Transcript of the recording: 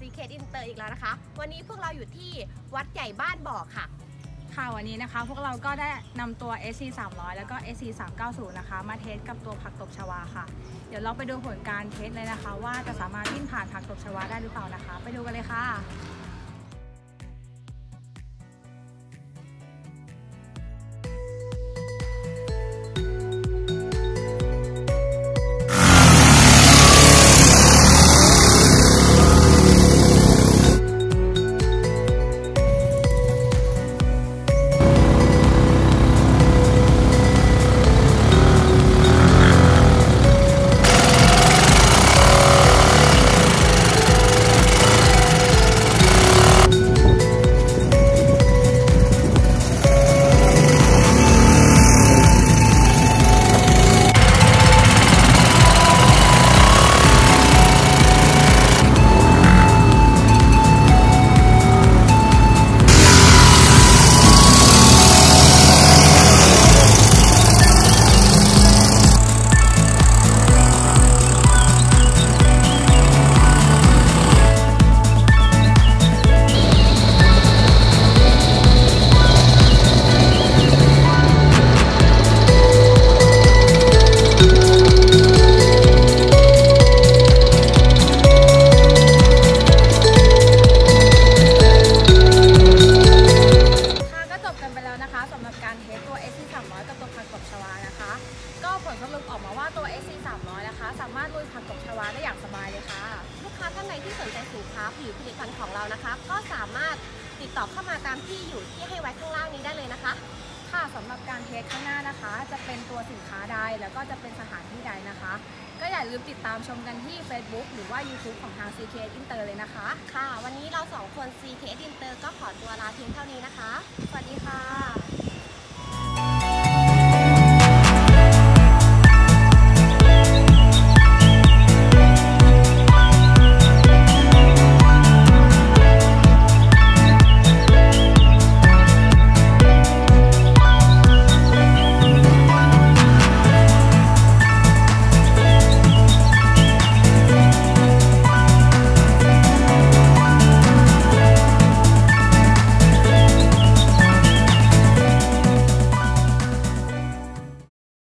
C.K. Inter อีกแล้วนะคะ วันนี้พวกเราอยู่ที่วัดใหญ่บ้านบ่อค่ะ วันนี้นะคะพวกเราก็ได้นำตัว SC300 แล้วก็ SC390 นะคะมาเทสกับตัวผักตบชวาค่ะ เดี๋ยวเราไปดูผลการเทสเลยนะคะว่าจะสามารถวิ่งผ่านผักตบชวาได้หรือเปล่านะคะ ไปดูกันเลยค่ะสรุปออกมาว่าตัว SC300 นะคะสามารถลุยผักตบชวาได้อย่างสบายเลยค่ะลูกค้าท่านใดที่สนใจสินค้าหรือผลิตภัณฑ์ของเรานะคะก็สามารถติดต่อเข้ามาตามที่อยู่ที่ให้ไว้ข้างล่างนี้ได้เลยนะคะค่ะสำหรับการเทสข้างหน้านะคะจะเป็นตัวสินค้าใดแล้วก็จะเป็นสถานที่ใดนะคะก็อย่าลืมติดตามชมกันที่ Facebook หรือว่า YouTube ของทาง C.K. Inter เลยนะคะค่ะวันนี้เรา2 คน C.K. Inter ก็ขอตัวลาเพียงเท่านี้นะคะสวัสดีค่ะ